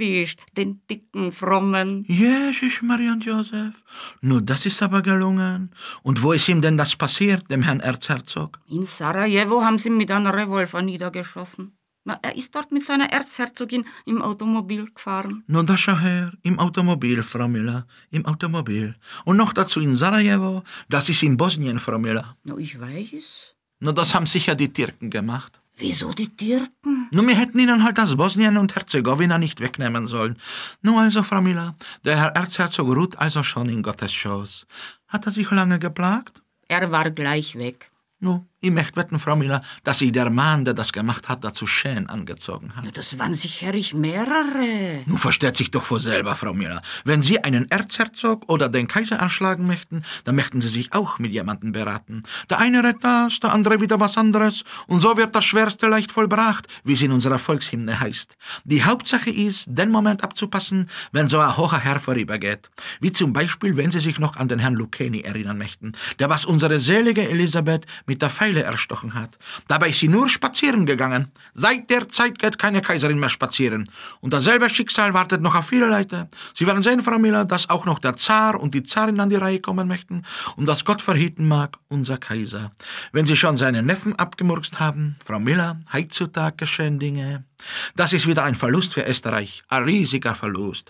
typisch, den dicken, frommen. Jesus, Maria und Josef. Nur das ist aber gelungen. Und wo ist ihm denn das passiert, dem Herrn Erzherzog? In Sarajevo haben sie ihn mit einem Revolver niedergeschossen. Na, er ist dort mit seiner Erzherzogin im Automobil gefahren. Nun, das schau her, im Automobil, Frau Müller, im Automobil. Und noch dazu in Sarajevo, das ist in Bosnien, Frau Müller. Na, ich weiß. Na, das haben sicher die Türken gemacht. Wieso die Türken? Nun, wir hätten ihnen halt das Bosnien und Herzegowina nicht wegnehmen sollen. Nun also, Frau Müller, der Herr Erzherzog ruht also schon in Gottes Schoß. Hat er sich lange geplagt? Er war gleich weg. Nun, ich möchte wetten, Frau Müller, dass sich der Mann, der das gemacht hat, dazu schön angezogen hat. Das waren sicherlich mehrere. Nun versteht sich doch vor selber, Frau Müller. Wenn Sie einen Erzherzog oder den Kaiser erschlagen möchten, dann möchten Sie sich auch mit jemandem beraten. Der eine rät das, der andere wieder was anderes. Und so wird das Schwerste leicht vollbracht, wie es in unserer Volkshymne heißt. Die Hauptsache ist, den Moment abzupassen, wenn so ein hoher Herr vorübergeht. Wie zum Beispiel, wenn Sie sich noch an den Herrn Luceni erinnern möchten, der was unsere selige Elisabeth mit der erstochen hat. Dabei ist sie nur spazieren gegangen. Seit der Zeit geht keine Kaiserin mehr spazieren. Und dasselbe Schicksal wartet noch auf viele Leute. Sie werden sehen, Frau Müller, dass auch noch der Zar und die Zarin an die Reihe kommen möchten und dass Gott verhüten mag, unser Kaiser. Wenn Sie schon seinen Neffen abgemurkst haben, Frau Müller, heutzutage geschehen Dinge. Das ist wieder ein Verlust für Österreich. Ein riesiger Verlust.